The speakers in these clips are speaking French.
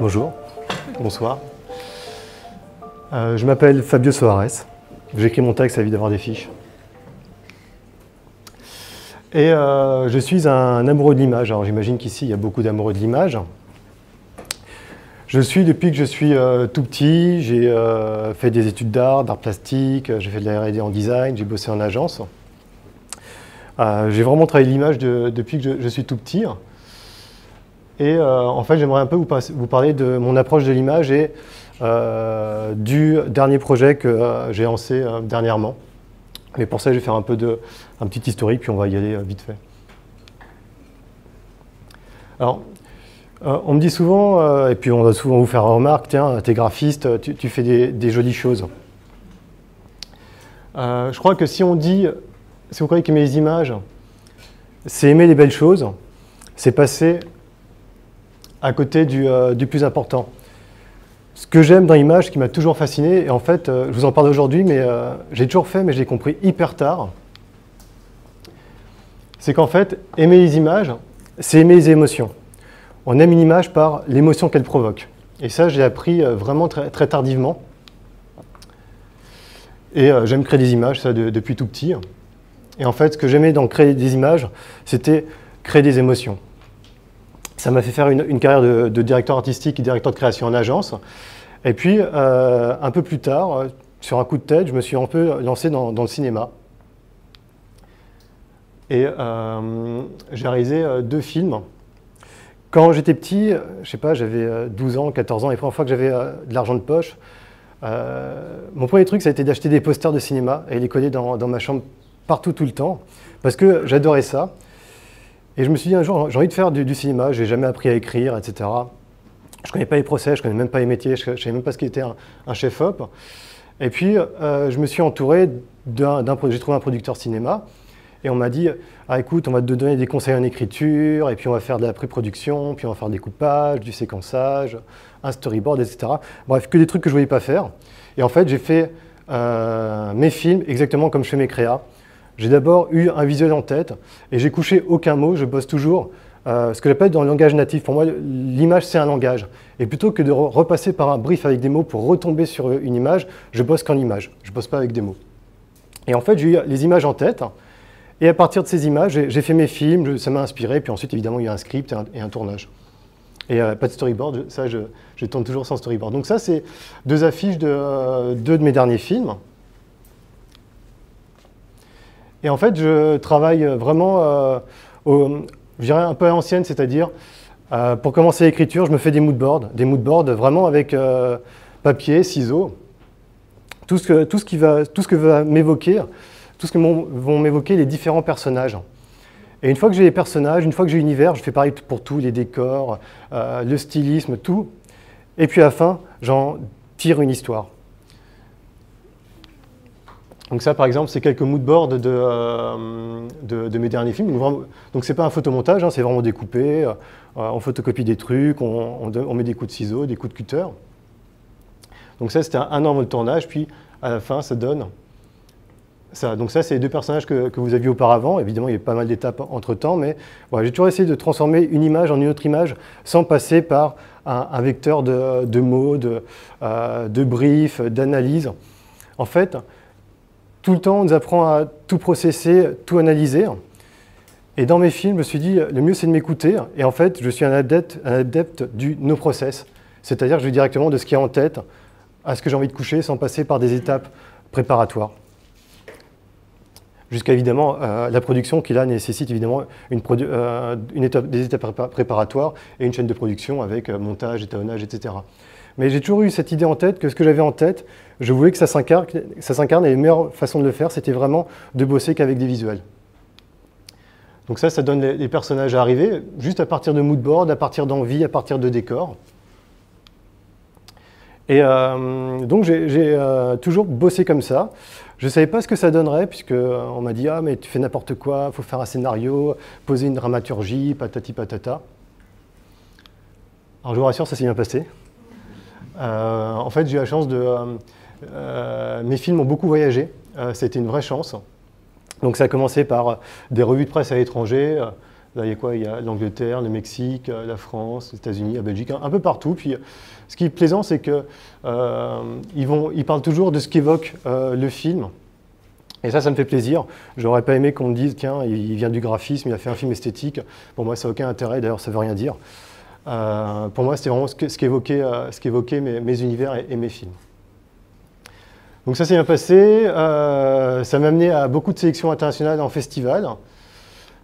Bonjour, bonsoir. Je m'appelle Fabio Soares. J'écris mon texte à vie d'avoir des fiches. Et je suis un amoureux de l'image. Alors j'imagine qu'ici, il y a beaucoup d'amoureux de l'image. Je suis, depuis que je suis tout petit, j'ai fait des études d'art, d'art plastique, j'ai fait de la R&D en design, j'ai bossé en agence. J'ai vraiment travaillé l'image depuis que je suis tout petit. Et en fait, j'aimerais un peu vous parler de mon approche de l'image et du dernier projet que j'ai lancé dernièrement. Mais pour ça, je vais faire un petit historique, puis on va y aller vite fait. Alors, on me dit souvent, et puis on va souvent vous faire la remarque, tiens, t'es graphiste, tu fais des jolies choses. Je crois que si on dit, si vous croyez qu'aimer les images, c'est aimer les belles choses, c'est passer à côté du plus important. Ce que j'aime dans l'image, ce qui m'a toujours fasciné, et en fait, je vous en parle aujourd'hui, mais j'ai toujours fait, mais j'ai compris hyper tard, c'est qu'en fait, aimer les images, c'est aimer les émotions. On aime une image par l'émotion qu'elle provoque. Et ça, j'ai appris vraiment très, très tardivement. Et j'aime créer des images, ça, depuis tout petit. Et en fait, ce que j'aimais dans créer des images, c'était créer des émotions. Ça m'a fait faire une carrière de directeur artistique et directeur de création en agence. Et puis, un peu plus tard, sur un coup de tête, je me suis un peu lancé dans le cinéma. Et j'ai réalisé deux films. Quand j'étais petit, je sais pas, j'avais 12 ans, 14 ans, et la première fois que j'avais de l'argent de poche, mon premier truc, ça a été d'acheter des posters de cinéma et les coller dans ma chambre partout, tout le temps, parce que j'adorais ça. Et je me suis dit un jour, j'ai envie de faire du cinéma, j'ai jamais appris à écrire, etc. Je connais pas les procès, je connais même pas les métiers, je savais même pas ce qu'était un chef-op. Et puis, je me suis entouré j'ai trouvé un producteur cinéma, et on m'a dit, ah écoute, on va te donner des conseils en écriture, et puis on va faire de la pré-production, puis on va faire des coupages, du séquençage, un storyboard, etc. Bref, que des trucs que je voulais pas faire. Et en fait, j'ai fait mes films exactement comme je fais mes créas. J'ai d'abord eu un visuel en tête et j'ai couché aucun mot, je bosse toujours ce que j'appelle dans le langage natif. Pour moi, l'image, c'est un langage. Et plutôt que de repasser par un brief avec des mots pour retomber sur une image, je bosse qu'en image, je bosse pas avec des mots. Et en fait, j'ai eu les images en tête et à partir de ces images, j'ai fait mes films, ça m'a inspiré. Puis ensuite, évidemment, il y a un script et un tournage. Et pas de storyboard, ça, je tourne toujours sans storyboard. Donc ça, c'est deux affiches de deux de mes derniers films. Et en fait, je travaille vraiment, je dirais un peu à l'ancienne, c'est-à-dire, pour commencer l'écriture, je me fais des moodboards vraiment avec papier, ciseaux, tout ce que vont m'évoquer les différents personnages. Et une fois que j'ai les personnages, une fois que j'ai l'univers, je fais pareil pour tout, les décors, le stylisme, tout. Et puis à la fin, j'en tire une histoire. Donc ça, par exemple, c'est quelques moodboards de mes derniers films. Donc c'est pas un photomontage, hein, c'est vraiment découpé. On photocopie des trucs, on met des coups de ciseaux, des coups de cutter. Donc ça, c'était un an avant le tournage, puis à la fin, ça donne ça. Donc ça, c'est les deux personnages que vous aviez auparavant. Évidemment, il y a pas mal d'étapes entre-temps, mais voilà, j'ai toujours essayé de transformer une image en une autre image sans passer par un vecteur de mots, de briefs, d'analyse. En fait, tout le temps, on nous apprend à tout processer, tout analyser. Et dans mes films, je me suis dit, le mieux, c'est de m'écouter. Et en fait, je suis un adepte du no process. C'est-à-dire que je vais directement de ce qui est en tête à ce que j'ai envie de coucher sans passer par des étapes préparatoires. Jusqu'à, évidemment, la production qui, là, nécessite évidemment des étapes préparatoires et une chaîne de production avec montage, étalonnage, etc. Mais j'ai toujours eu cette idée en tête que ce que j'avais en tête, je voulais que ça s'incarne et la meilleure façon de le faire, c'était vraiment de bosser qu'avec des visuels. Donc ça, ça donne les personnages à arriver, juste à partir de moodboard, à partir d'envie, à partir de décors. Et donc j'ai toujours bossé comme ça. Je ne savais pas ce que ça donnerait, puisqu'on m'a dit « Ah, mais tu fais n'importe quoi, il faut faire un scénario, poser une dramaturgie, patati patata ». Alors je vous rassure, ça s'est bien passé. En fait, j'ai eu la chance de... mes films ont beaucoup voyagé, c'était une vraie chance. Donc ça a commencé par des revues de presse à l'étranger, Là, il y a quoi? Il y a l'Angleterre, le Mexique, la France, les États-Unis, la Belgique, un peu partout. Puis, ce qui est plaisant, c'est qu'ils ils parlent toujours de ce qu'évoque le film. Et ça, ça me fait plaisir. J'aurais pas aimé qu'on me dise, tiens, il vient du graphisme, il a fait un film esthétique. Pour moi, ça n'a aucun intérêt. D'ailleurs, ça ne veut rien dire. Pour moi, c'était vraiment ce qu'évoquaient mes univers et mes films. Donc ça s'est bien passé. Ça m'a amené à beaucoup de sélections internationales en festival.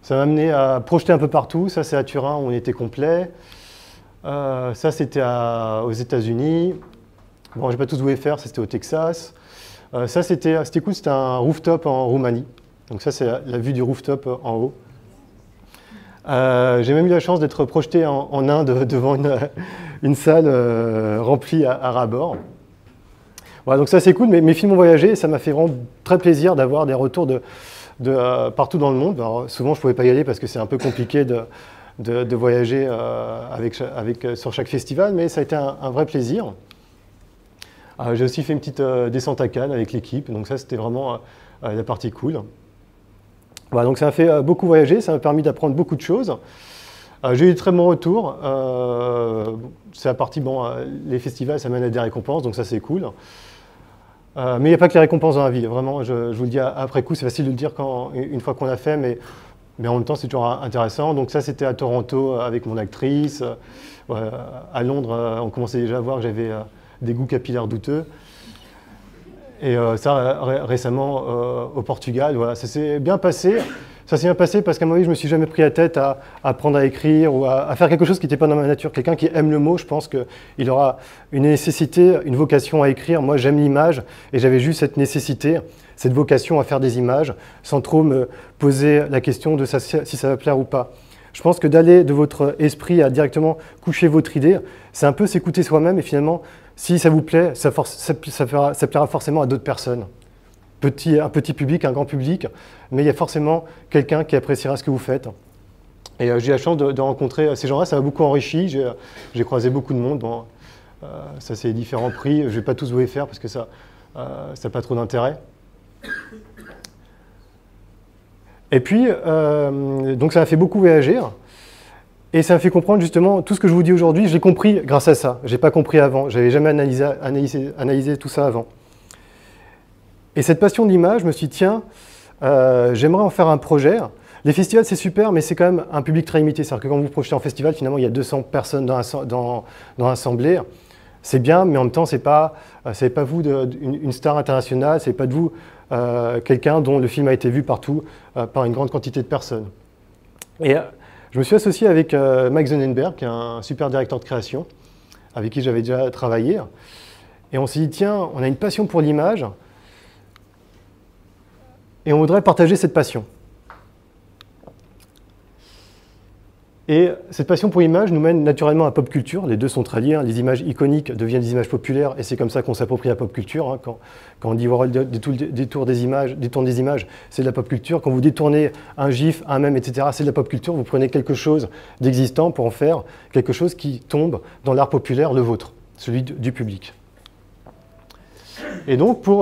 Ça m'a amené à projeter un peu partout. Ça, c'est à Turin, où on était complet. Ça, c'était aux États-Unis. Bon, je n'ai pas tous voulu faire, c'était au Texas. Ça, c'était cool, c'était un rooftop en Roumanie. Donc ça, c'est la vue du rooftop en haut. J'ai même eu la chance d'être projeté en Inde devant une salle remplie à ras bord. Voilà, donc ça, c'est cool. Mais mes films ont voyagé et ça m'a fait vraiment très plaisir d'avoir des retours de partout dans le monde. Alors, souvent, je ne pouvais pas y aller parce que c'est un peu compliqué de voyager sur chaque festival, mais ça a été un vrai plaisir. J'ai aussi fait une petite descente à Cannes avec l'équipe, donc ça, c'était vraiment la partie cool. Voilà, donc ça m'a fait beaucoup voyager, ça m'a permis d'apprendre beaucoup de choses. J'ai eu de très bons retours. C'est la partie, bon, les festivals, ça mène à des récompenses, donc ça, c'est cool. Mais il n'y a pas que les récompenses dans la vie, vraiment, je vous le dis après coup, c'est facile de le dire une fois qu'on l'a fait, mais en même temps, c'est toujours intéressant. Donc ça, c'était à Toronto avec mon actrice. À Londres, on commençait déjà à voir que j'avais des goûts capillaires douteux. Et ça, récemment, au Portugal, voilà, ça s'est bien passé. Ça s'est bien passé parce qu'à un moment donné, je ne me suis jamais pris la tête à apprendre à écrire ou à faire quelque chose qui n'était pas dans ma nature. Quelqu'un qui aime le mot, je pense qu'il aura une nécessité, une vocation à écrire. Moi, j'aime l'image et j'avais juste cette nécessité, cette vocation à faire des images sans trop me poser la question de si ça va plaire ou pas. Je pense que d'aller de votre esprit à directement coucher votre idée, c'est un peu s'écouter soi-même et finalement, si ça vous plaît, ça plaira forcément à d'autres personnes. Un petit public, un grand public, mais il y a forcément quelqu'un qui appréciera ce que vous faites. Et j'ai eu la chance de rencontrer ces gens-là, ça m'a beaucoup enrichi, j'ai croisé beaucoup de monde. Bon, ça, c'est les différents prix, je ne vais pas tous vous les faire parce que ça n'a pas trop d'intérêt. Et puis, donc ça m'a fait beaucoup voyager. Et ça m'a fait comprendre justement tout ce que je vous dis aujourd'hui, je l'ai compris grâce à ça. Je n'ai pas compris avant, je n'avais jamais analysé tout ça avant. Et cette passion de l'image, je me suis dit, tiens, j'aimerais en faire un projet. Les festivals, c'est super, mais c'est quand même un public très limité. C'est-à-dire que quand vous projetez en festival, finalement, il y a 200 personnes dans l'assemblée. C'est bien, mais en même temps, ce n'est pas vous une star internationale, ce n'est pas de vous quelqu'un dont le film a été vu partout par une grande quantité de personnes. Et je me suis associé avec Max Zonenberg, qui est un super directeur de création, avec qui j'avais déjà travaillé. Et on s'est dit, tiens, on a une passion pour l'image, et on voudrait partager cette passion. Et cette passion pour l'image nous mène naturellement à pop culture. Les deux sont très liés. Hein. Les images iconiques deviennent des images populaires, et c'est comme ça qu'on s'approprie la pop culture. Hein. Quand on dit Warhol détourne des images, c'est de la pop culture. Quand vous détournez un gif, un mème, etc., c'est de la pop culture. Vous prenez quelque chose d'existant pour en faire quelque chose qui tombe dans l'art populaire, le vôtre, celui du public. Et donc, pour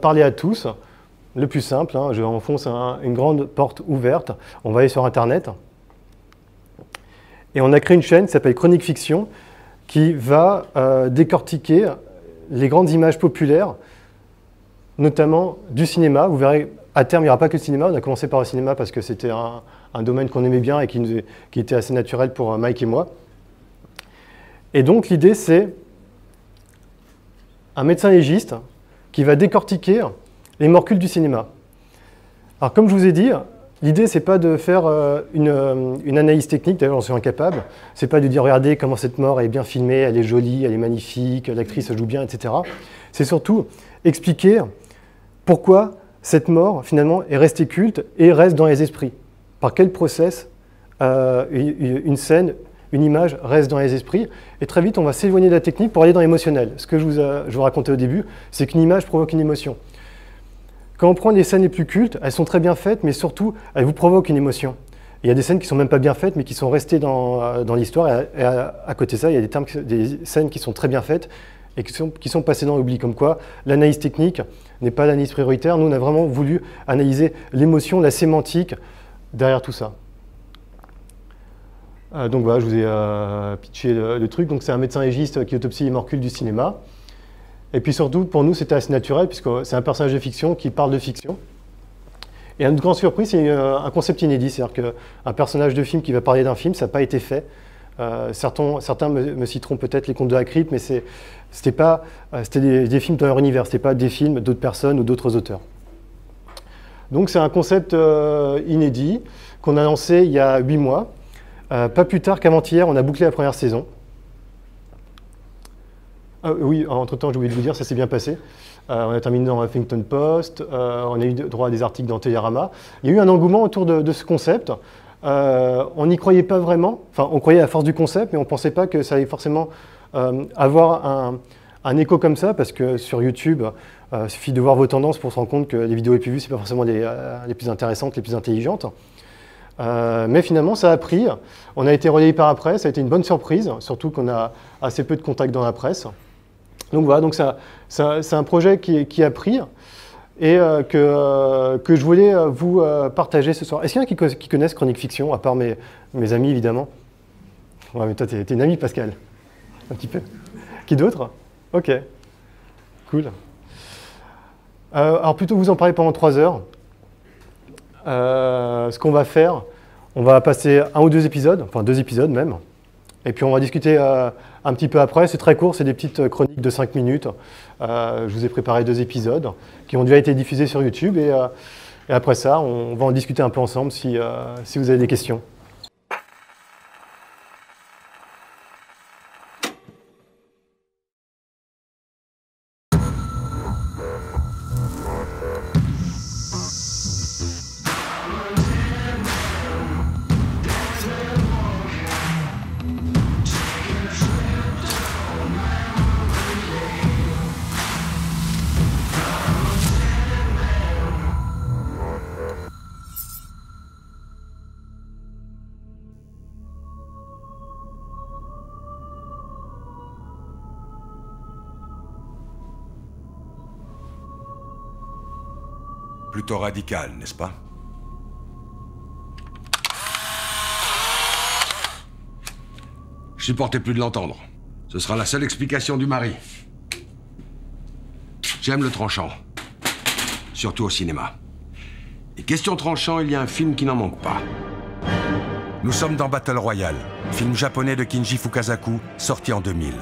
parler à tous, le plus simple, hein, je enfonce une grande porte ouverte. On va aller sur Internet. Et on a créé une chaîne qui s'appelle Chronique Fiction, qui va décortiquer les grandes images populaires, notamment du cinéma. Vous verrez, à terme, il n'y aura pas que le cinéma. On a commencé par le cinéma parce que c'était un domaine qu'on aimait bien et qui était assez naturel pour Mike et moi. Et donc, l'idée, c'est un médecin légiste qui va décortiquer les morcules du cinéma. Alors, comme je vous ai dit, l'idée, c'est pas de faire une analyse technique, d'ailleurs j'en suis incapable, c'est pas de dire regardez comment cette mort est bien filmée, elle est jolie, elle est magnifique, l'actrice joue bien, etc. C'est surtout expliquer pourquoi cette mort finalement est restée culte et reste dans les esprits. Par quel process une scène, une image reste dans les esprits. Et très vite, on va s'éloigner de la technique pour aller dans l'émotionnel. Ce que je vous racontais au début, c'est qu'une image provoque une émotion. Quand on prend les scènes les plus cultes, elles sont très bien faites, mais surtout, elles vous provoquent une émotion. Il y a des scènes qui ne sont même pas bien faites, mais qui sont restées dans l'histoire. Et à côté de ça, il y a des scènes qui sont très bien faites et qui sont passées dans l'oubli. Comme quoi, l'analyse technique n'est pas l'analyse prioritaire. Nous, on a vraiment voulu analyser l'émotion, la sémantique derrière tout ça. Donc voilà, je vous ai pitché le truc. Donc c'est un médecin légiste qui autopsie les morcules du cinéma. Et puis surtout, pour nous, c'était assez naturel, puisque c'est un personnage de fiction qui parle de fiction. Et à notre grande surprise, c'est un concept inédit. C'est-à-dire qu'un personnage de film qui va parler d'un film, ça n'a pas été fait. Certains me citeront peut-être les Contes de la Crypte, mais c'était des films dans leur univers, c'était pas des films d'autres personnes ou d'autres auteurs. Donc c'est un concept inédit qu'on a lancé il y a 8 mois. Pas plus tard qu'avant-hier, on a bouclé la première saison. Ah, oui, entre-temps, j'ai oublié de vous dire, ça s'est bien passé. On a terminé dans Huffington Post, on a eu droit à des articles dans Télérama. Il y a eu un engouement autour de ce concept. On n'y croyait pas vraiment, enfin on croyait à la force du concept, mais on ne pensait pas que ça allait forcément avoir un écho comme ça, parce que sur YouTube, il suffit de voir vos tendances pour se rendre compte que les vidéos les plus vues, ce n'est pas forcément les plus intéressantes, les plus intelligentes. Mais finalement, ça a pris, on a été relayé par la presse, ça a été une bonne surprise, surtout qu'on a assez peu de contacts dans la presse. Donc voilà, donc c'est un projet qui a pris, et que je voulais vous partager ce soir. Est-ce qu'il y en a qui connaissent Chronique Fiction, à part mes amis, évidemment? Ouais, mais toi, t'es une amie, Pascal. Un petit peu. Qui d'autre? Ok. Cool. Alors, plutôt que vous en parler pendant 3 heures, ce qu'on va faire, on va passer 1 ou 2 épisodes, enfin 2 épisodes même, et puis on va discuter un petit peu après. C'est très court, c'est des petites chroniques de 5 minutes. Je vous ai préparé 2 épisodes qui ont déjà été diffusés sur YouTube. Et après ça, on va en discuter un peu ensemble si vous avez des questions. Plutôt radical, n'est-ce pas? Je supportais plus de l'entendre. Ce sera la seule explication du mari. J'aime le tranchant. Surtout au cinéma. Et question tranchant, il y a un film qui n'en manque pas. Nous sommes dans Battle Royale, film japonais de Kinji Fukasaku, sorti en 2000.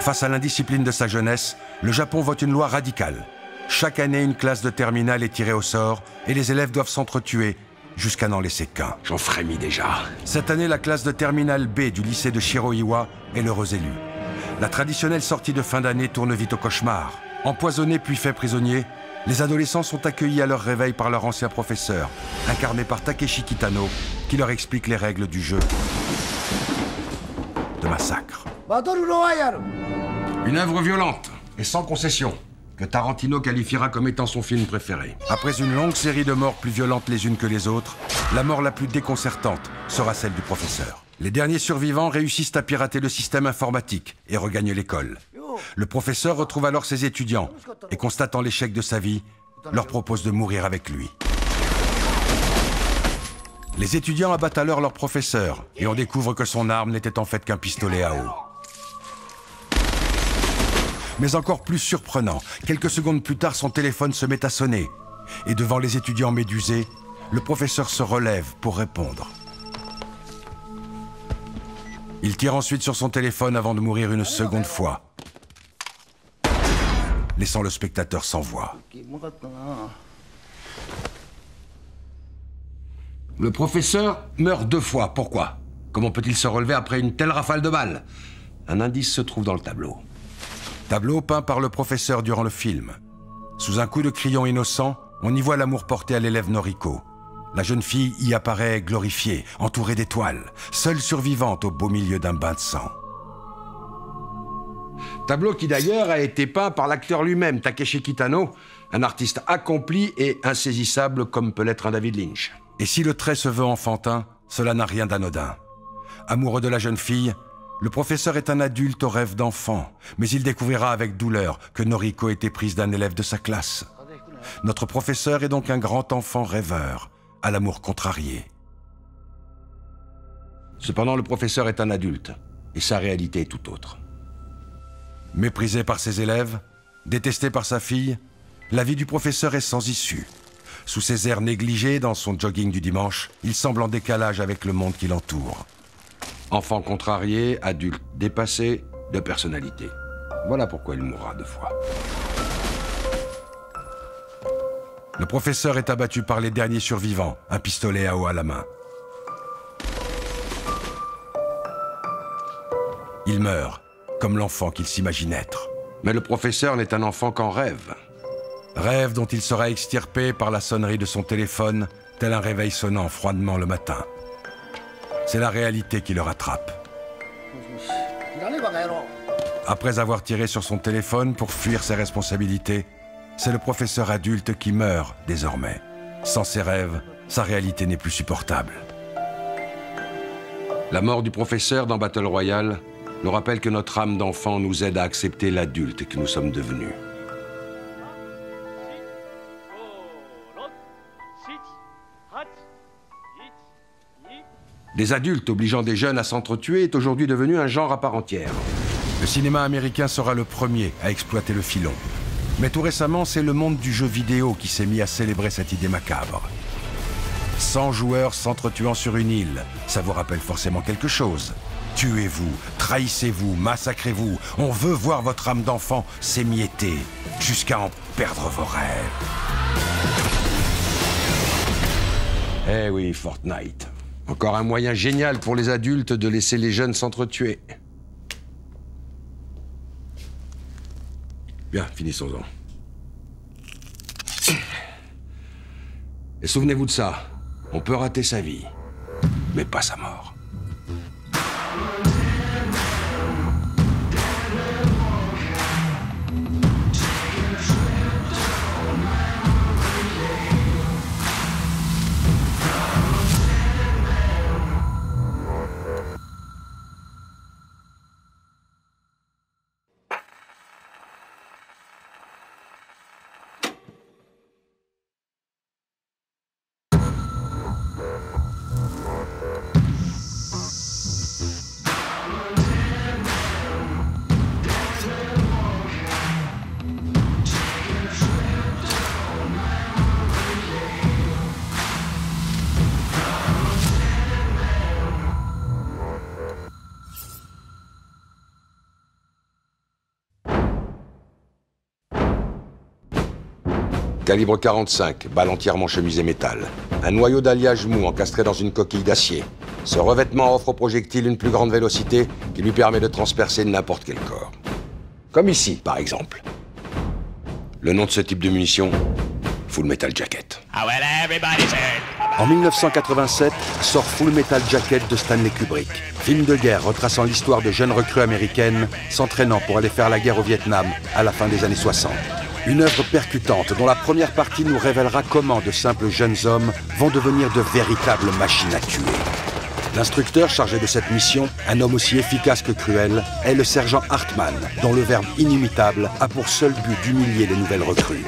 Face à l'indiscipline de sa jeunesse, le Japon vote une loi radicale. Chaque année, une classe de terminale est tirée au sort et les élèves doivent s'entretuer jusqu'à n'en laisser qu'un. J'en frémis déjà. Cette année, la classe de terminale B du lycée de Shiroiwa est l'heureuse élue. La traditionnelle sortie de fin d'année tourne vite au cauchemar. Empoisonnés puis faits prisonniers, les adolescents sont accueillis à leur réveil par leur ancien professeur, incarné par Takeshi Kitano, qui leur explique les règles du jeu de massacre. Battle Royale! Une œuvre violente et sans concession, que Tarantino qualifiera comme étant son film préféré. Après une longue série de morts plus violentes les unes que les autres, la mort la plus déconcertante sera celle du professeur. Les derniers survivants réussissent à pirater le système informatique et regagnent l'école. Le professeur retrouve alors ses étudiants et, constatant l'échec de sa vie, leur propose de mourir avec lui. Les étudiants abattent alors leur professeur et on découvre que son arme n'était en fait qu'un pistolet à eau. Mais encore plus surprenant, quelques secondes plus tard, son téléphone se met à sonner. Et devant les étudiants médusés, le professeur se relève pour répondre. Il tire ensuite sur son téléphone avant de mourir une seconde fois, laissant le spectateur sans voix. Le professeur meurt 2 fois. Pourquoi? Comment peut-il se relever après une telle rafale de balles? Un indice se trouve dans le tableau. Tableau peint par le professeur durant le film. Sous un coup de crayon innocent, on y voit l'amour porté à l'élève Noriko. La jeune fille y apparaît glorifiée, entourée d'étoiles, seule survivante au beau milieu d'un bain de sang. Tableau qui d'ailleurs a été peint par l'acteur lui-même, Takeshi Kitano, un artiste accompli et insaisissable comme peut l'être un David Lynch. Et si le trait se veut enfantin, cela n'a rien d'anodin. Amoureux de la jeune fille, le professeur est un adulte au rêve d'enfant, mais il découvrira avec douleur que Noriko était prise d'un élève de sa classe. Notre professeur est donc un grand enfant rêveur, à l'amour contrarié. Cependant, le professeur est un adulte, et sa réalité est tout autre. Méprisé par ses élèves, détesté par sa fille, la vie du professeur est sans issue. Sous ses airs négligés dans son jogging du dimanche, il semble en décalage avec le monde qui l'entoure. Enfant contrarié, adulte dépassé, de personnalité. Voilà pourquoi il mourra deux fois. Le professeur est abattu par les derniers survivants, un pistolet à eau à la main. Il meurt, comme l'enfant qu'il s'imagine être. Mais le professeur n'est un enfant qu'en rêve. Rêve dont il sera extirpé par la sonnerie de son téléphone, tel un réveil sonnant froidement le matin. C'est la réalité qui le rattrape. Après avoir tiré sur son téléphone pour fuir ses responsabilités, c'est le professeur adulte qui meurt désormais. Sans ses rêves, sa réalité n'est plus supportable. La mort du professeur dans Battle Royale nous rappelle que notre âme d'enfant nous aide à accepter l'adulte que nous sommes devenus. Des adultes obligeant des jeunes à s'entretuer est aujourd'hui devenu un genre à part entière. Le cinéma américain sera le premier à exploiter le filon. Mais tout récemment, c'est le monde du jeu vidéo qui s'est mis à célébrer cette idée macabre. 100 joueurs s'entretuant sur une île, ça vous rappelle forcément quelque chose. Tuez-vous, trahissez-vous, massacrez-vous, on veut voir votre âme d'enfant s'émietter, jusqu'à en perdre vos rêves. Eh oui, Fortnite. Encore un moyen génial pour les adultes de laisser les jeunes s'entretuer. Bien, finissons-en. Et souvenez-vous de ça, on peut rater sa vie, mais pas sa mort. Calibre 45, balle entièrement chemisée métal. Un noyau d'alliage mou encastré dans une coquille d'acier. Ce revêtement offre au projectile une plus grande vélocité qui lui permet de transpercer n'importe quel corps. Comme ici, par exemple. Le nom de ce type de munition, Full Metal Jacket. En 1987, sort Full Metal Jacket de Stanley Kubrick. Film de guerre retraçant l'histoire de jeunes recrues américaines s'entraînant pour aller faire la guerre au Vietnam à la fin des années 60. Une œuvre percutante dont la première partie nous révélera comment de simples jeunes hommes vont devenir de véritables machines à tuer. L'instructeur chargé de cette mission, un homme aussi efficace que cruel, est le sergent Hartman, dont le verbe inimitable a pour seul but d'humilier les nouvelles recrues.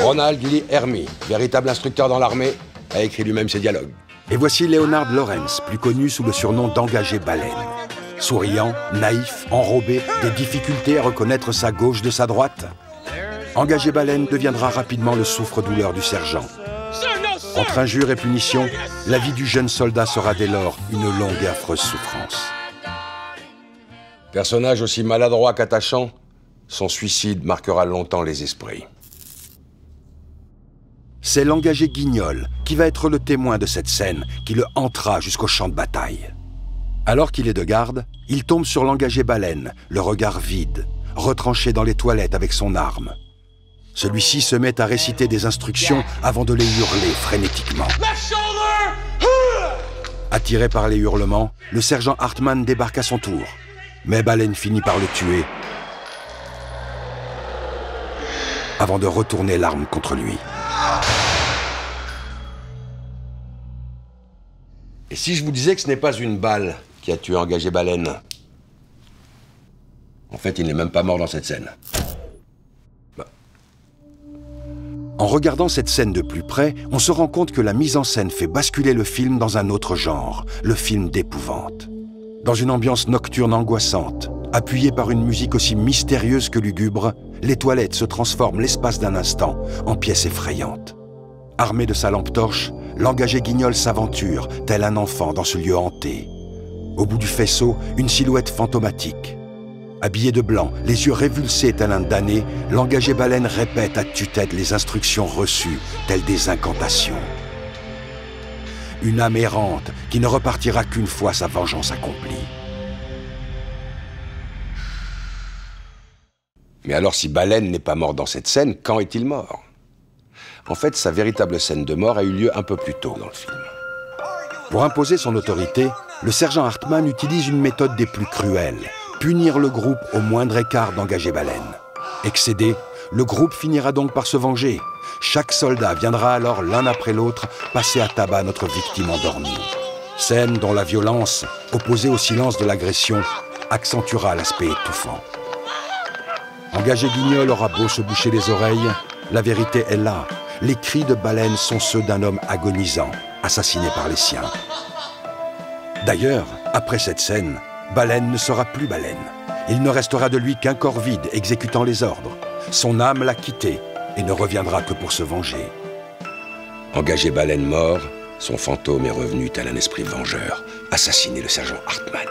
Ronald Lee Hermy, véritable instructeur dans l'armée, a écrit lui-même ses dialogues. Et voici Leonard Lawrence, plus connu sous le surnom d'engagé baleine. Souriant, naïf, enrobé, des difficultés à reconnaître sa gauche de sa droite. Engagé baleine deviendra rapidement le souffre-douleur du sergent. Entre injures et punitions, la vie du jeune soldat sera dès lors une longue et affreuse souffrance. Personnage aussi maladroit qu'attachant, son suicide marquera longtemps les esprits. C'est l'engagé Guignol qui va être le témoin de cette scène qui le hantera jusqu'au champ de bataille. Alors qu'il est de garde, il tombe sur l'engagé baleine, le regard vide, retranché dans les toilettes avec son arme. Celui-ci se met à réciter des instructions avant de les hurler frénétiquement. Attiré par les hurlements, le sergent Hartman débarque à son tour. Mais Baleine finit par le tuer avant de retourner l'arme contre lui. Et si je vous disais que ce n'est pas une balle qui a tué engagé Baleine. En fait, il n'est même pas mort dans cette scène. Bah. En regardant cette scène de plus près, on se rend compte que la mise en scène fait basculer le film dans un autre genre, le film d'épouvante. Dans une ambiance nocturne angoissante, appuyée par une musique aussi mystérieuse que lugubre, les toilettes se transforment l'espace d'un instant en pièce effrayante. Armé de sa lampe torche, l'engagé guignol s'aventure, tel un enfant, dans ce lieu hanté. Au bout du faisceau, une silhouette fantomatique. Habillé de blanc, les yeux révulsés tel un damné, l'engagé baleine répète à tue-tête les instructions reçues, telles des incantations. Une âme errante qui ne repartira qu'une fois sa vengeance accomplie. Mais alors, si Baleine n'est pas mort dans cette scène, quand est-il mort? En fait, sa véritable scène de mort a eu lieu un peu plus tôt dans le film. Pour imposer son autorité, le sergent Hartman utilise une méthode des plus cruelles. Punir le groupe au moindre écart d'engager Baleine. Excédé, le groupe finira donc par se venger. Chaque soldat viendra alors l'un après l'autre passer à tabac notre victime endormie. Scène dont la violence, opposée au silence de l'agression, accentuera l'aspect étouffant. Engagé Guignol aura beau se boucher les oreilles, la vérité est là. Les cris de Baleine sont ceux d'un homme agonisant, assassiné par les siens. D'ailleurs, après cette scène, Baleine ne sera plus Baleine. Il ne restera de lui qu'un corps vide exécutant les ordres. Son âme l'a quitté et ne reviendra que pour se venger. Engagé Baleine mort, son fantôme est revenu tel un esprit vengeur, assassiner le sergent Hartman.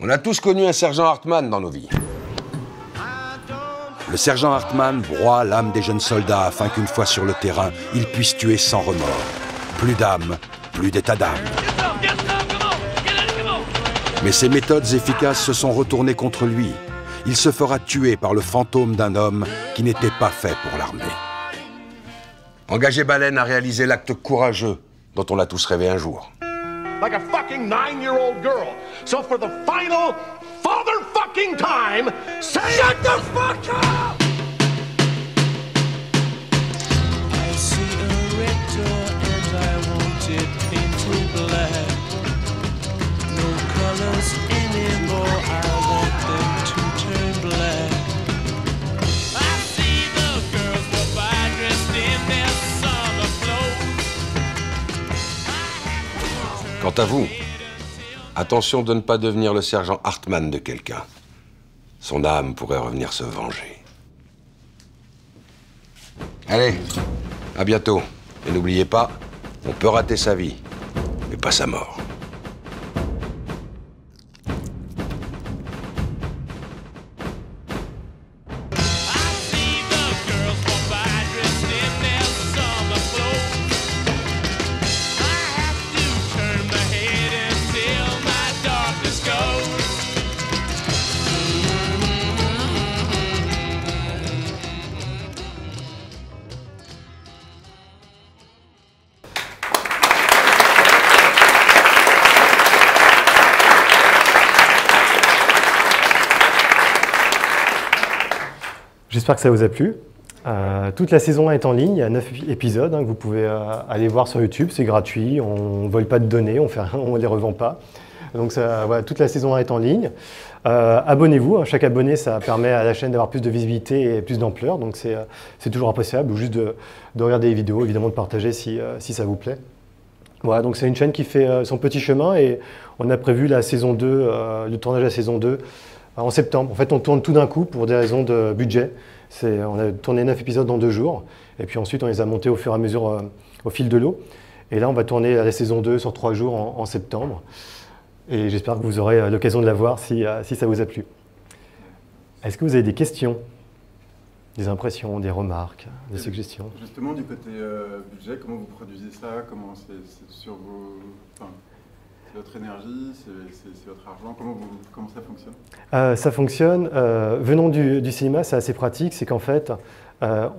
On a tous connu un sergent Hartman dans nos vies. Le sergent Hartman broie l'âme des jeunes soldats afin qu'une fois sur le terrain, ils puissent tuer sans remords. Plus d'âme, plus d'état d'âme. Mais ses méthodes efficaces se sont retournées contre lui. Il se fera tuer par le fantôme d'un homme qui n'était pas fait pour l'armée. Engagé Baleine a réalisé l'acte courageux dont on a tous rêvé un jour. Like a fucking 9-year-old girl. So for the final father-fucking time, say shut the fuck up! I see a red door and I want it painted black. No colors anymore, I want them to turn black. I see the girls go by dressed in their summer clothes. Quant à vous, attention de ne pas devenir le sergent Hartman de quelqu'un. Son âme pourrait revenir se venger. Allez, à bientôt. Et n'oubliez pas, on peut rater sa vie, mais pas sa mort. J'espère que ça vous a plu. Toute la saison 1 est en ligne, il y a 9 épisodes hein, que vous pouvez aller voir sur YouTube, c'est gratuit, on ne vole pas de données, on ne les revend pas. Donc ça, voilà, toute la saison 1 est en ligne. Abonnez-vous, hein, chaque abonné ça permet à la chaîne d'avoir plus de visibilité et plus d'ampleur, donc c'est toujours appréciable, ou juste de regarder les vidéos, évidemment de partager si ça vous plaît. Voilà, donc c'est une chaîne qui fait son petit chemin et on a prévu la saison 2, le tournage de la saison 2 en septembre. En fait on tourne tout d'un coup pour des raisons de budget. On a tourné 9 épisodes en 2 jours, et puis ensuite on les a montés au fur et à mesure au fil de l'eau. Et là on va tourner la saison 2 sur 3 jours en septembre. Et j'espère que vous aurez l'occasion de la voir si ça vous a plu. Est-ce que vous avez des questions, des impressions, des remarques, des suggestions? Justement du côté budget, comment vous produisez ça? Comment c'est sur vos... Enfin... C'est votre énergie, c'est votre argent. Comment ça fonctionne? Ça fonctionne. Venant du cinéma, c'est assez pratique. C'est qu'en fait,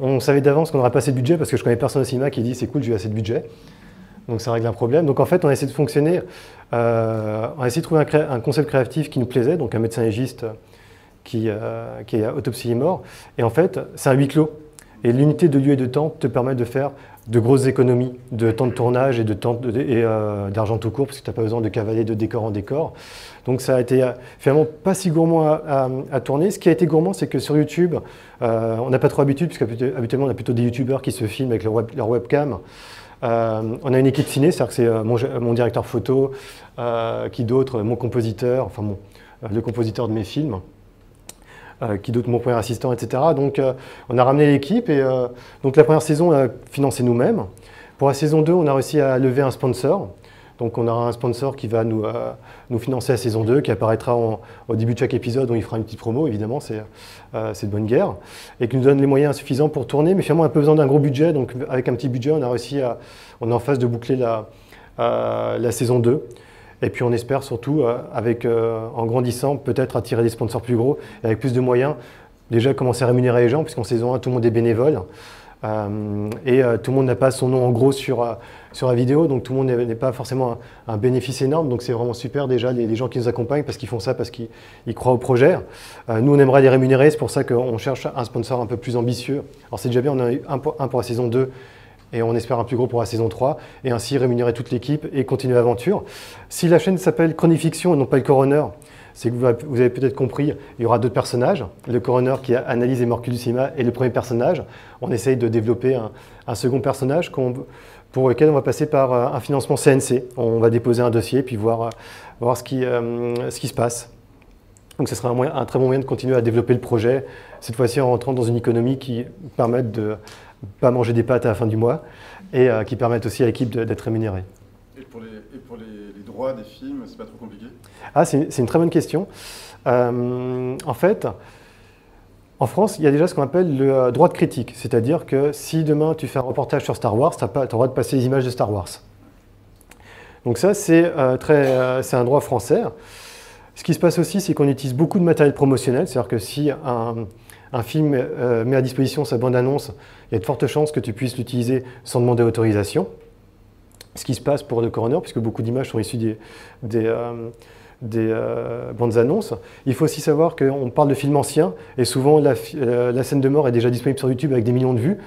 on savait d'avance qu'on n'aurait pas assez de budget parce que je connais personne au cinéma qui dit c'est cool, j'ai assez de budget. Donc ça règle un problème. Donc en fait, on a essayé de fonctionner. On a essayé de trouver un concept créatif qui nous plaisait, donc un médecin légiste qui est autopsie et mort. Et en fait, c'est un huis clos. Et l'unité de lieu et de temps te permet de faire de grosses économies de temps de tournage et d'argent tout court, parce que tu n'as pas besoin de cavaler de décor en décor. Donc ça a été finalement pas si gourmand à tourner. Ce qui a été gourmand, c'est que sur YouTube, on n'a pas trop l'habitude, puisque habituellement on a plutôt des youtubeurs qui se filment avec leur webcam. On a une équipe ciné, c'est-à-dire que c'est mon directeur photo, qui d'autre, mon compositeur, enfin le compositeur de mes films. Qui d'autre, mon premier assistant, etc. Donc on a ramené l'équipe et donc la première saison, on a financé nous-mêmes. Pour la saison 2, on a réussi à lever un sponsor. Donc on aura un sponsor qui va nous financer la saison 2, qui apparaîtra au début de chaque épisode, où il fera une petite promo, évidemment, c'est de bonne guerre, et qui nous donne les moyens suffisants pour tourner, mais finalement on a peu besoin d'un gros budget, donc avec un petit budget, on a réussi on est en phase de boucler la saison 2. Et puis on espère surtout, en grandissant, peut-être attirer des sponsors plus gros et avec plus de moyens, déjà commencer à rémunérer les gens, puisqu'en saison 1, tout le monde est bénévole. Tout le monde n'a pas son nom en gros sur la vidéo, donc tout le monde n'est pas forcément un bénéfice énorme. Donc c'est vraiment super déjà les gens qui nous accompagnent, parce qu'ils font ça, parce qu'ils croient au projet. Nous, on aimerait les rémunérer, c'est pour ça qu'on cherche un sponsor un peu plus ambitieux. Alors c'est déjà bien, on a eu un pour la saison 2. Et on espère un plus gros pour la saison 3, et ainsi rémunérer toute l'équipe et continuer l'aventure. Si la chaîne s'appelle Chronique Fiction et non pas le Coroner, c'est que vous avez peut-être compris, il y aura d'autres personnages. Le Coroner qui analyse les morts du cinéma est le premier personnage. On essaye de développer un second personnage pour lequel on va passer par un financement CNC. On va déposer un dossier puis voir ce qui se passe. Donc ce sera un très bon moyen de continuer à développer le projet, cette fois-ci en rentrant dans une économie qui permette de pas manger des pâtes à la fin du mois et qui permettent aussi à l'équipe d'être rémunérée. Et pour les droits des films, c'est pas trop compliqué? Ah, c'est une très bonne question. En fait, en France, il y a déjà ce qu'on appelle le droit de critique. C'est-à-dire que si demain tu fais un reportage sur Star Wars, tu as le droit de passer les images de Star Wars. Donc ça, c'est un droit français. Ce qui se passe aussi, c'est qu'on utilise beaucoup de matériel promotionnel. C'est-à-dire que si un film met à disposition sa bande-annonce, il y a de fortes chances que tu puisses l'utiliser sans demander autorisation. Ce qui se passe pour le Coroner, puisque beaucoup d'images sont issues des bandes-annonces. Il faut aussi savoir qu'on parle de films anciens, et souvent la scène de mort est déjà disponible sur YouTube avec des millions de vues,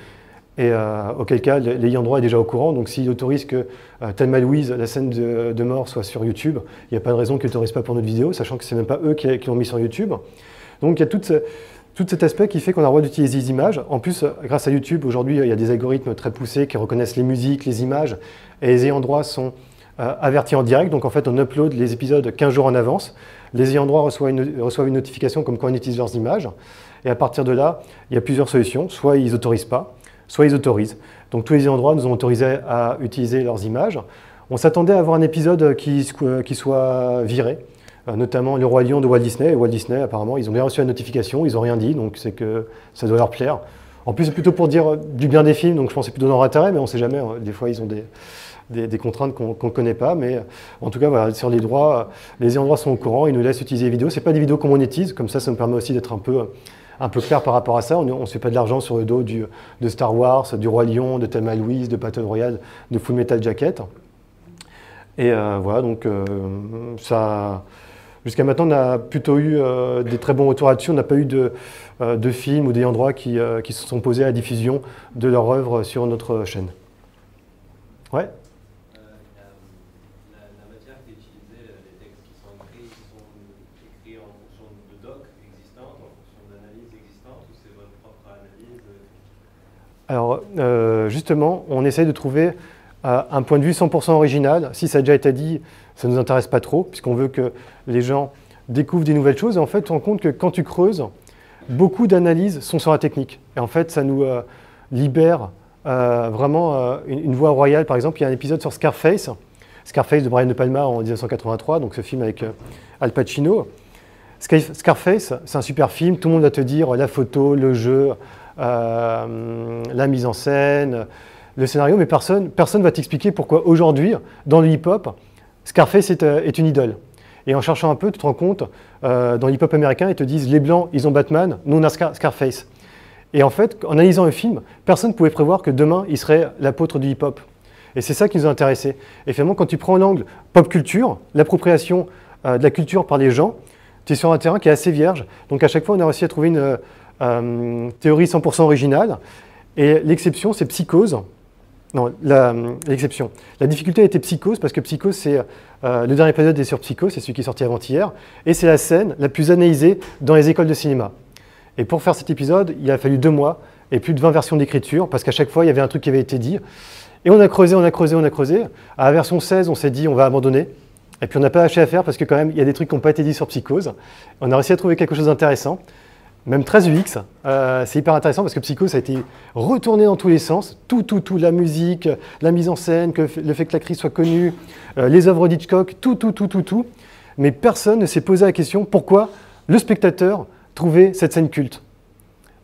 et auquel cas l'ayant droit est déjà au courant. Donc s'il autorise que Thelma Louise, la scène de mort, soit sur YouTube, il n'y a pas de raison qu'ils n'autorisent pas pour notre vidéo, sachant que ce n'est même pas eux qui l'ont mis sur YouTube. Donc il y a tout cet aspect qui fait qu'on a le droit d'utiliser les images. En plus, grâce à YouTube, aujourd'hui, il y a des algorithmes très poussés qui reconnaissent les musiques, les images, et les ayants droit sont avertis en direct. Donc en fait, on upload les épisodes 15 jours en avance. Les ayants droit reçoivent une notification comme quoi on utilise leurs images. Et à partir de là, il y a plusieurs solutions. Soit ils n'autorisent pas, soit ils autorisent. Donc tous les ayants droit nous ont autorisé à utiliser leurs images. On s'attendait à avoir un épisode qui soit viré, notamment Le Roi Lion de Walt Disney. Et Walt Disney, apparemment, ils ont bien reçu la notification, ils n'ont rien dit, donc c'est que ça doit leur plaire. En plus, c'est plutôt pour dire du bien des films, donc je pense que c'est plutôt dans leur intérêt, mais on ne sait jamais. Des fois, ils ont des contraintes qu'on ne connaît pas, mais en tout cas, voilà, sur les droits, les ayants droit sont au courant, ils nous laissent utiliser les vidéos. Ce n'est pas des vidéos qu'on monétise, comme ça me permet aussi d'être un peu clair par rapport à ça. On ne se fait pas de l'argent sur le dos de Star Wars, du Roi Lion, de Thelma Louise, de Battle Royale, de Full Metal Jacket. Et voilà, donc ça... Jusqu'à maintenant, on a plutôt eu des très bons retours là-dessus. On n'a pas eu de films ou d'ayants droit qui se sont posés à la diffusion de leur œuvre sur notre chaîne. Ouais. La matière qui est utilisée, les textes qui sont écrits en fonction de docs existantes, en fonction d'analyses existantes, ou c'est votre propre analyse? Alors, justement, on essaye de trouver un point de vue 100% original. Si ça a déjà été dit, ça ne nous intéresse pas trop, puisqu'on veut que les gens découvrent des nouvelles choses. Et en fait, tu te rends compte que quand tu creuses, beaucoup d'analyses sont sur la technique. Et en fait, ça nous libère vraiment une voie royale. Par exemple, il y a un épisode sur Scarface de Brian De Palma en 1983, donc ce film avec Al Pacino. Scarface, c'est un super film. Tout le monde va te dire la photo, le jeu, la mise en scène, le scénario, mais personne ne va t'expliquer pourquoi aujourd'hui, dans le hip-hop, Scarface est une idole. Et en cherchant un peu, tu te rends compte, dans le hip-hop américain, ils te disent les Blancs, ils ont Batman, nous on a Scarface. Et en fait, en analysant le film, personne ne pouvait prévoir que demain, il serait l'apôtre du hip-hop. Et c'est ça qui nous a intéressés. Et finalement, quand tu prends l'angle pop culture, l'appropriation de la culture par les gens, tu es sur un terrain qui est assez vierge. Donc à chaque fois, on a réussi à trouver une théorie 100% originale. Et l'exception, c'est Psychose. Non, l'exception. La difficulté a été Psychose, parce que Psychose, c'est le dernier épisode est sur Psychose, c'est celui qui est sorti avant-hier, et c'est la scène la plus analysée dans les écoles de cinéma. Et pour faire cet épisode, il a fallu 2 mois et plus de 20 versions d'écriture, parce qu'à chaque fois, il y avait un truc qui avait été dit. Et on a creusé, on a creusé, on a creusé. À la version 16, on s'est dit, on va abandonner. Et puis on n'a pas lâché à faire, parce que quand même, il y a des trucs qui n'ont pas été dits sur Psychose. On a réussi à trouver quelque chose d'intéressant. Même 13 UX, c'est hyper intéressant parce que Psychose a été retourné dans tous les sens, tout, la musique, la mise en scène, le fait que l'actrice soit connue, les œuvres d'Hitchcock, tout. Mais personne ne s'est posé la question pourquoi le spectateur trouvait cette scène culte.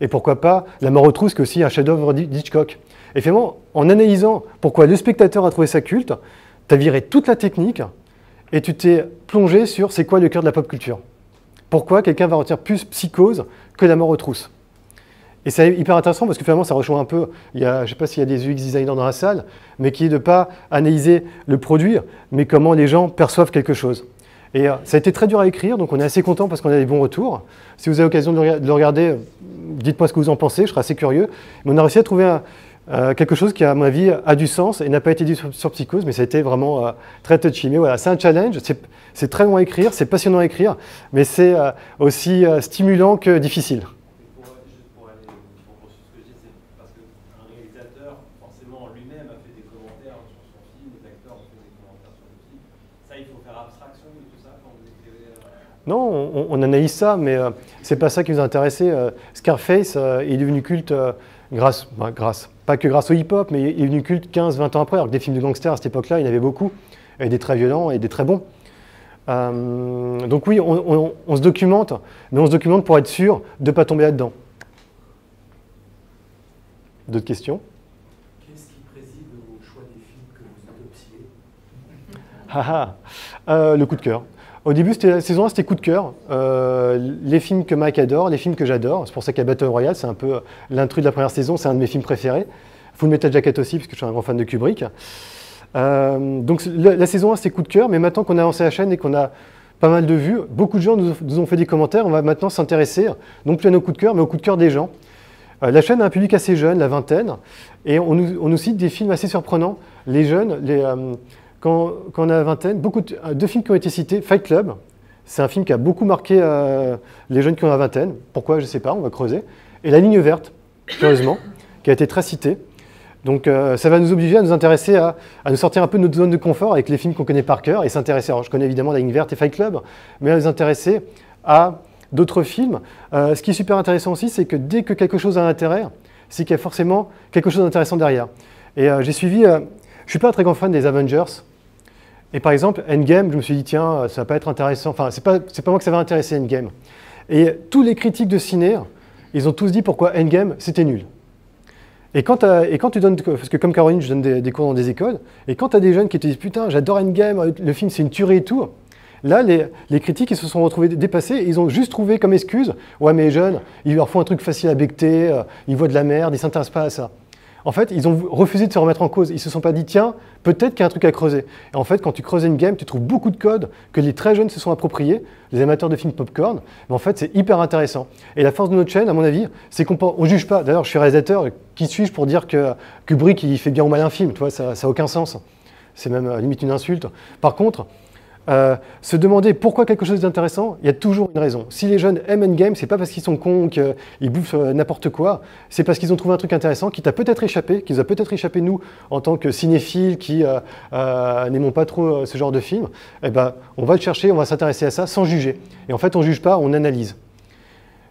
Et pourquoi pas La mort aux trousses, qui est aussi un chef-d'œuvre d'Hitchcock. Et finalement, en analysant pourquoi le spectateur a trouvé ça culte, tu as viré toute la technique et tu t'es plongé sur c'est quoi le cœur de la pop culture. Pourquoi quelqu'un va retenir plus Psychose que La mort aux trousses? Et c'est hyper intéressant parce que finalement ça rejoint un peu, je ne sais pas s'il y a des UX designers dans la salle, mais qui est de ne pas analyser le produit, mais comment les gens perçoivent quelque chose. Et ça a été très dur à écrire, donc on est assez content parce qu'on a des bons retours. Si vous avez l'occasion de le regarder, dites-moi ce que vous en pensez, je serai assez curieux. Mais on a réussi à trouver quelque chose qui, à mon avis, a du sens et n'a pas été dit sur Psychose, mais ça a été vraiment très touchy. Mais voilà, c'est un challenge, c'est très long à écrire, c'est passionnant à écrire, mais c'est aussi stimulant que difficile. Juste pour aller sur ce que je dis, c'est parce qu'un réalisateur, forcément, lui-même a fait des commentaires sur son film, les acteurs ont fait des commentaires sur le film. Ça, il faut faire abstraction de tout ça quand vous écrivez. Non, on analyse ça, mais c'est pas ça qui nous a intéressés. Scarface est devenu culte pas que grâce au hip-hop, mais il est devenu culte 15-20 ans après, alors que des films de gangsters à cette époque-là, il y en avait beaucoup, et des très violents et des très bons. Donc oui, on se documente, mais on se documente pour être sûr de ne pas tomber là-dedans. D'autres questions? Qu'est-ce qui préside au choix des films que vous adoptiez? Le coup de cœur. Au début, la saison 1, c'était coup de cœur. Les films que Mike adore, les films que j'adore. C'est pour ça qu'à Battle Royale, c'est un peu l'intrus de la première saison. C'est un de mes films préférés. Full Metal Jacket aussi, parce que je suis un grand fan de Kubrick. Donc la saison 1, c'était coup de cœur. Mais maintenant qu'on a lancé la chaîne et qu'on a pas mal de vues, beaucoup de gens nous ont fait des commentaires. On va maintenant s'intéresser, non plus à nos coups de cœur, mais aux coups de cœur des gens. La chaîne a un public assez jeune, la vingtaine. Et on nous cite des films assez surprenants. Les jeunes, quand on a la vingtaine, deux films qui ont été cités, Fight Club, c'est un film qui a beaucoup marqué les jeunes qui ont la vingtaine, pourquoi je ne sais pas, on va creuser, et La ligne verte, curieusement, qui a été très citée. Donc ça va nous obliger à nous intéresser, à nous sortir un peu de notre zone de confort avec les films qu'on connaît par cœur, et s'intéresser, alors je connais évidemment La ligne verte et Fight Club, mais à nous intéresser à d'autres films. Ce qui est super intéressant aussi, c'est que dès que quelque chose a un intérêt, c'est qu'il y a forcément quelque chose d'intéressant derrière. Et j'ai suivi, je ne suis pas un très grand fan des Avengers, et par exemple, Endgame, je me suis dit, tiens, ça va pas être intéressant. Enfin, c'est pas moi que ça va intéresser Endgame. Et tous les critiques de ciné, ils ont tous dit pourquoi Endgame, c'était nul. Et quand tu donnes, parce que comme Caroline, je donne des cours dans des écoles, et quand tu as des jeunes qui te disent, putain, j'adore Endgame, le film, c'est une tuerie et tout, là, les critiques, ils se sont retrouvés dépassés, et ils ont juste trouvé comme excuse, ouais, mais les jeunes, ils leur font un truc facile à becquer, ils voient de la merde, ils s'intéressent pas à ça. En fait, ils ont refusé de se remettre en cause. Ils ne se sont pas dit, tiens, peut-être qu'il y a un truc à creuser. Et en fait, quand tu creuses une game, tu trouves beaucoup de codes que les très jeunes se sont appropriés, les amateurs de films popcorn. Mais en fait, c'est hyper intéressant. Et la force de notre chaîne, à mon avis, c'est qu'on ne juge pas. D'ailleurs, je suis réalisateur, qui suis-je pour dire que Kubrick, il fait bien ou mal un film? Tu vois, ça n'a aucun sens. C'est même limite une insulte. Par contre, se demander pourquoi quelque chose d'intéressant, il y a toujours une raison. Si les jeunes aiment Endgame, c'est pas parce qu'ils sont cons qu'ils bouffent n'importe quoi, c'est parce qu'ils ont trouvé un truc intéressant qui t'a peut-être échappé, qui nous a peut-être échappé nous en tant que cinéphiles qui n'aimons pas trop ce genre de film. Eh ben, on va le chercher, on va s'intéresser à ça sans juger. Et en fait, on juge pas, on analyse.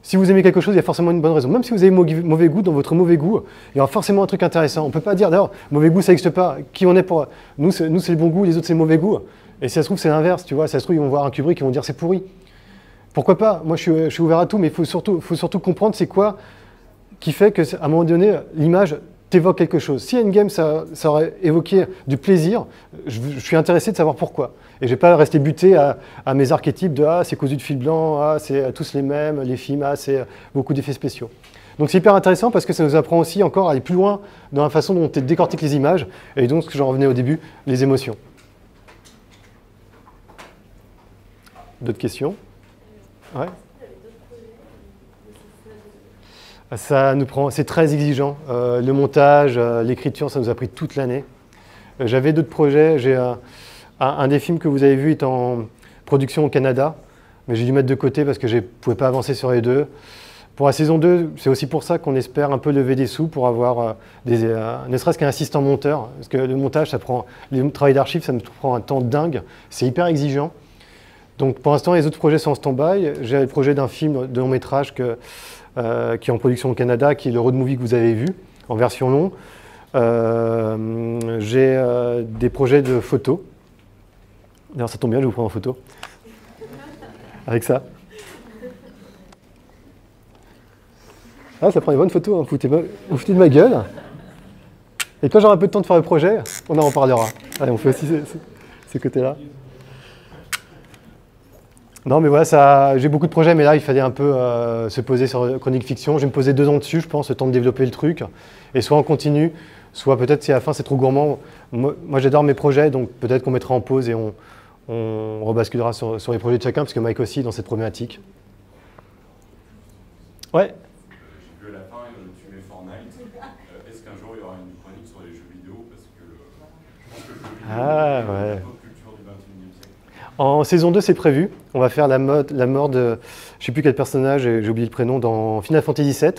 Si vous aimez quelque chose, il y a forcément une bonne raison. Même si vous avez mauvais goût, dans votre mauvais goût, il y aura forcément un truc intéressant. On ne peut pas dire, d'ailleurs, mauvais goût, ça n'existe pas. Qui on est pour... Nous, c'est le bon goût, les autres, c'est le mauvais goût. Et si ça se trouve, c'est l'inverse, tu vois. Si ça se trouve, ils vont voir un Kubrick, ils vont dire, c'est pourri. Pourquoi pas? Moi, je suis ouvert à tout, mais il faut surtout comprendre c'est quoi qui fait qu'à un moment donné, l'image t'évoque quelque chose. Si Endgame, ça aurait évoqué du plaisir, je suis intéressé de savoir pourquoi. Et je vais pas rester buté à mes archétypes de « Ah, c'est cousu de fil blanc, ah, c'est tous les mêmes, les films, ah, c'est beaucoup d'effets spéciaux ». Donc c'est hyper intéressant parce que ça nous apprend aussi encore à aller plus loin dans la façon dont on décortique les images et donc, ce que j'en revenais au début, les émotions. D'autres questions? Ouais. Ça nous prend, c'est très exigeant. Le montage, l'écriture, ça nous a pris toute l'année. J'avais d'autres projets. J'ai un des films que vous avez vu est en production au Canada, mais j'ai dû mettre de côté parce que je ne pouvais pas avancer sur les deux. Pour la saison 2, c'est aussi pour ça qu'on espère un peu lever des sous pour avoir ne serait-ce qu'un assistant monteur. Parce que le montage, ça prend, le travail d'archives, ça me prend un temps dingue. C'est hyper exigeant. Donc pour l'instant, les autres projets sont en stand-by. J'ai le projet d'un film de long métrage qui est en production au Canada, qui est le road movie que vous avez vu, en version long. J'ai des projets de photos. D'ailleurs, ça tombe bien, je vous prends en photo. Avec ça. Ah, ça prend une bonne photo, hein. Vous foutez de ma gueule. Et quand j'aurai un peu de temps de faire le projet, on en reparlera. Allez, on fait aussi ces côtés-là. Non, mais voilà, j'ai beaucoup de projets, mais là, il fallait un peu se poser sur Chronique Fiction. Je vais me poser 2 ans dessus, je pense, le temps de développer le truc. Et soit on continue, soit peut-être si à la fin, c'est trop gourmand. Moi j'adore mes projets, donc peut-être qu'on mettra en pause et on rebasculera sur les projets de chacun, parce que Mike aussi est dans cette problématique. Ouais. Ah, ouais. En saison 2, c'est prévu. On va faire la mort de, je ne sais plus quel personnage, j'ai oublié le prénom, dans Final Fantasy VII,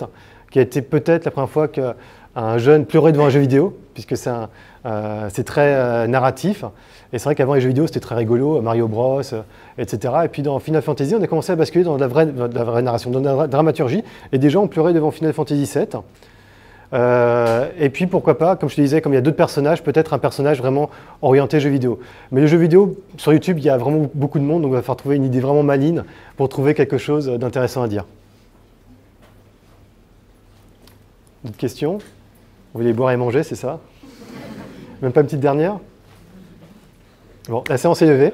qui a été peut-être la première fois qu'un jeune pleurait devant un jeu vidéo, puisque c'est très narratif. Et c'est vrai qu'avant les jeux vidéo, c'était très rigolo, Mario Bros, etc. Et puis dans Final Fantasy, on a commencé à basculer dans la vraie narration, dans la dramaturgie, et des gens pleuraient devant Final Fantasy VII. Et puis pourquoi pas, comme je te disais, comme il y a d'autres personnages, peut-être un personnage vraiment orienté jeu vidéo. Mais le jeu vidéo, sur YouTube, il y a vraiment beaucoup de monde, donc on va faire trouver une idée vraiment maligne pour trouver quelque chose d'intéressant à dire. D'autres questions? Vous voulez boire et manger, c'est ça? Même pas une petite dernière? Bon, la séance est levée.